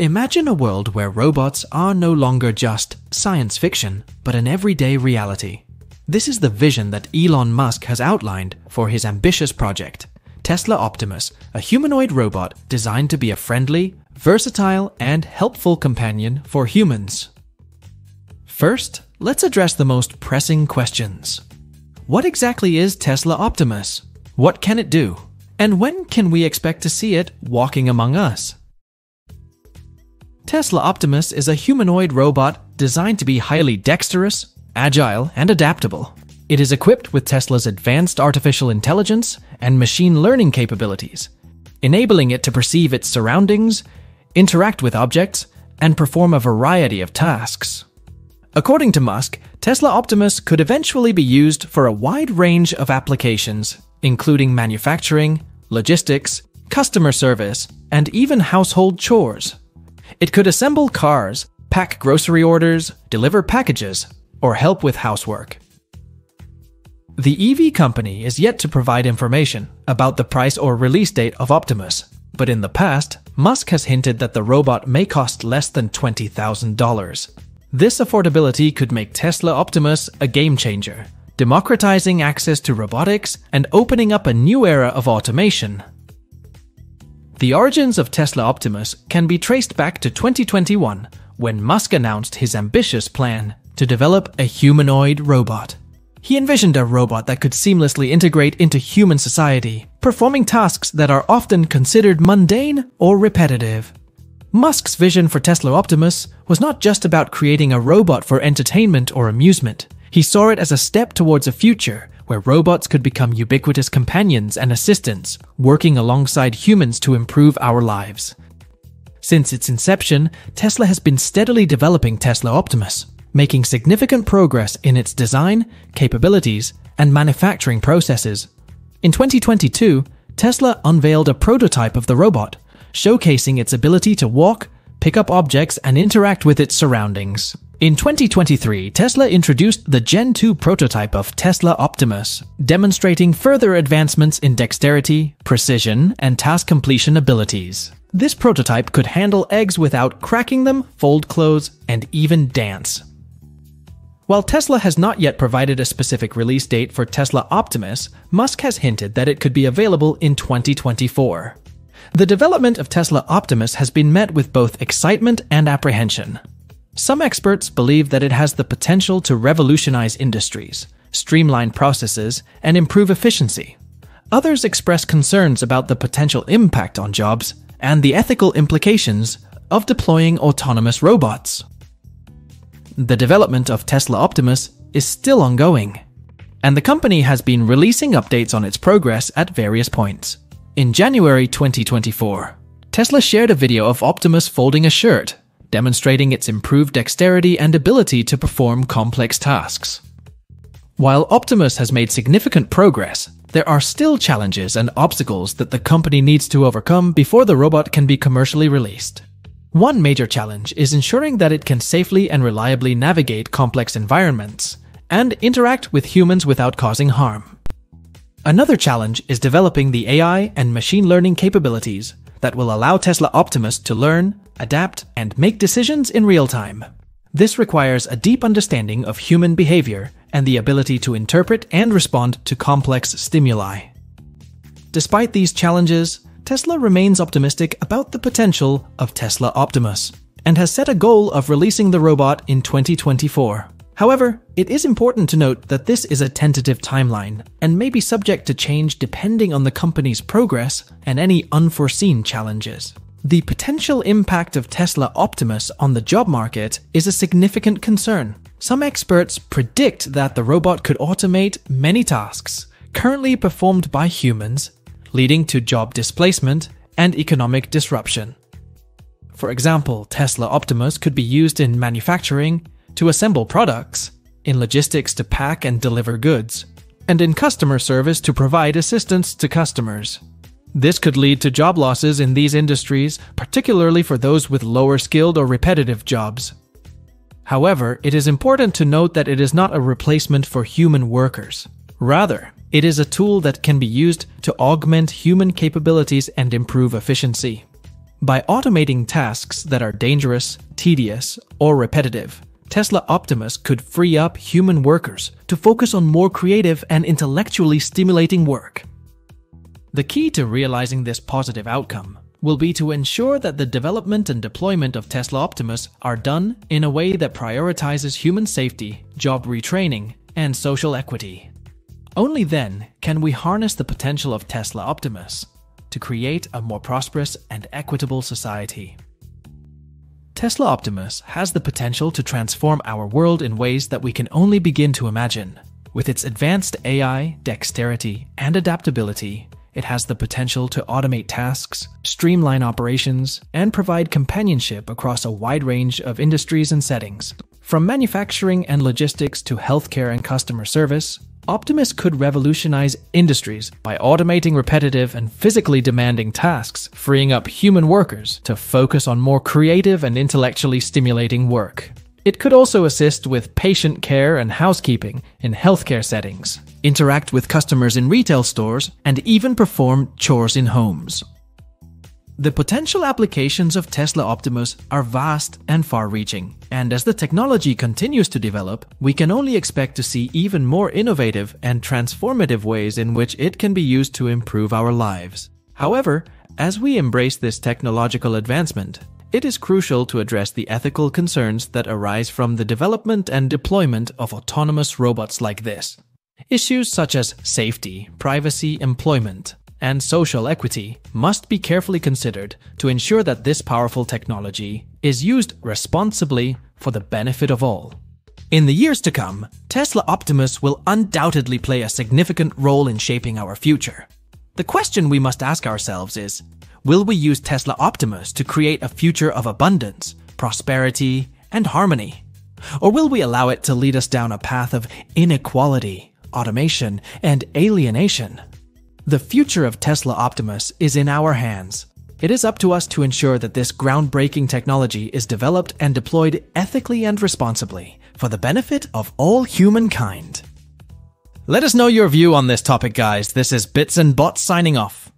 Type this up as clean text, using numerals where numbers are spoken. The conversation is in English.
Imagine a world where robots are no longer just science fiction, but an everyday reality. This is the vision that Elon Musk has outlined for his ambitious project, Tesla Optimus, a humanoid robot designed to be a friendly, versatile, and helpful companion for humans. First, let's address the most pressing questions. What exactly is Tesla Optimus? What can it do? And when can we expect to see it walking among us? Tesla Optimus is a humanoid robot designed to be highly dexterous, agile, and adaptable. It is equipped with Tesla's advanced artificial intelligence and machine learning capabilities, enabling it to perceive its surroundings, interact with objects, and perform a variety of tasks. According to Musk, Tesla Optimus could eventually be used for a wide range of applications, including manufacturing, logistics, customer service, and even household chores. It could assemble cars, pack grocery orders, deliver packages, or help with housework. The EV company is yet to provide information about the price or release date of Optimus, but in the past, Musk has hinted that the robot may cost less than $20,000. This affordability could make Tesla Optimus a game changer, democratizing access to robotics and opening up a new era of automation. The origins of Tesla Optimus can be traced back to 2021, when Musk announced his ambitious plan to develop a humanoid robot. He envisioned a robot that could seamlessly integrate into human society, performing tasks that are often considered mundane or repetitive. Musk's vision for Tesla Optimus was not just about creating a robot for entertainment or amusement. He saw it as a step towards a future where robots could become ubiquitous companions and assistants, working alongside humans to improve our lives. Since its inception, Tesla has been steadily developing Tesla Optimus, making significant progress in its design, capabilities, and manufacturing processes. In 2022, Tesla unveiled a prototype of the robot, showcasing its ability to walk, pick up objects, and interact with its surroundings. In 2023, Tesla introduced the Gen 2 prototype of Tesla Optimus, demonstrating further advancements in dexterity, precision, and task completion abilities. This prototype could handle eggs without cracking them, fold clothes, and even dance. While Tesla has not yet provided a specific release date for Tesla Optimus, Musk has hinted that it could be available in 2024. The development of Tesla Optimus has been met with both excitement and apprehension. Some experts believe that it has the potential to revolutionize industries, streamline processes, and improve efficiency. Others express concerns about the potential impact on jobs and the ethical implications of deploying autonomous robots. The development of Tesla Optimus is still ongoing, and the company has been releasing updates on its progress at various points. In January 2024, Tesla shared a video of Optimus folding a shirt, demonstrating its improved dexterity and ability to perform complex tasks. While Optimus has made significant progress, there are still challenges and obstacles that the company needs to overcome before the robot can be commercially released. One major challenge is ensuring that it can safely and reliably navigate complex environments and interact with humans without causing harm. Another challenge is developing the AI and machine learning capabilities that will allow Tesla Optimus to learn, adapt, and make decisions in real time. This requires a deep understanding of human behavior and the ability to interpret and respond to complex stimuli. Despite these challenges, Tesla remains optimistic about the potential of Tesla Optimus and has set a goal of releasing the robot in 2024. However, it is important to note that this is a tentative timeline and may be subject to change depending on the company's progress and any unforeseen challenges. The potential impact of Tesla Optimus on the job market is a significant concern. Some experts predict that the robot could automate many tasks currently performed by humans, leading to job displacement and economic disruption. For example, Tesla Optimus could be used in manufacturing to assemble products, in logistics to pack and deliver goods, and in customer service to provide assistance to customers. This could lead to job losses in these industries, particularly for those with lower skilled or repetitive jobs. However, it is important to note that it is not a replacement for human workers. Rather, it is a tool that can be used to augment human capabilities and improve efficiency. By automating tasks that are dangerous, tedious, or repetitive, Tesla Optimus could free up human workers to focus on more creative and intellectually stimulating work. The key to realizing this positive outcome will be to ensure that the development and deployment of Tesla Optimus are done in a way that prioritizes human safety, job retraining, and social equity. Only then can we harness the potential of Tesla Optimus to create a more prosperous and equitable society. Tesla Optimus has the potential to transform our world in ways that we can only begin to imagine. With its advanced AI, dexterity, and adaptability, it has the potential to automate tasks, streamline operations, and provide companionship across a wide range of industries and settings. From manufacturing and logistics to healthcare and customer service, Optimus could revolutionize industries by automating repetitive and physically demanding tasks, freeing up human workers to focus on more creative and intellectually stimulating work. It could also assist with patient care and housekeeping in healthcare settings, interact with customers in retail stores, and even perform chores in homes. The potential applications of Tesla Optimus are vast and far-reaching, and as the technology continues to develop, we can only expect to see even more innovative and transformative ways in which it can be used to improve our lives. However, as we embrace this technological advancement, it is crucial to address the ethical concerns that arise from the development and deployment of autonomous robots like this. Issues such as safety, privacy, employment, and social equity must be carefully considered to ensure that this powerful technology is used responsibly for the benefit of all. In the years to come, Tesla Optimus will undoubtedly play a significant role in shaping our future. The question we must ask ourselves is, will we use Tesla Optimus to create a future of abundance, prosperity, and harmony? Or will we allow it to lead us down a path of inequality, automation, and alienation? The future of Tesla Optimus is in our hands. It is up to us to ensure that this groundbreaking technology is developed and deployed ethically and responsibly for the benefit of all humankind. Let us know your view on this topic, guys. This is Bits and Bots signing off.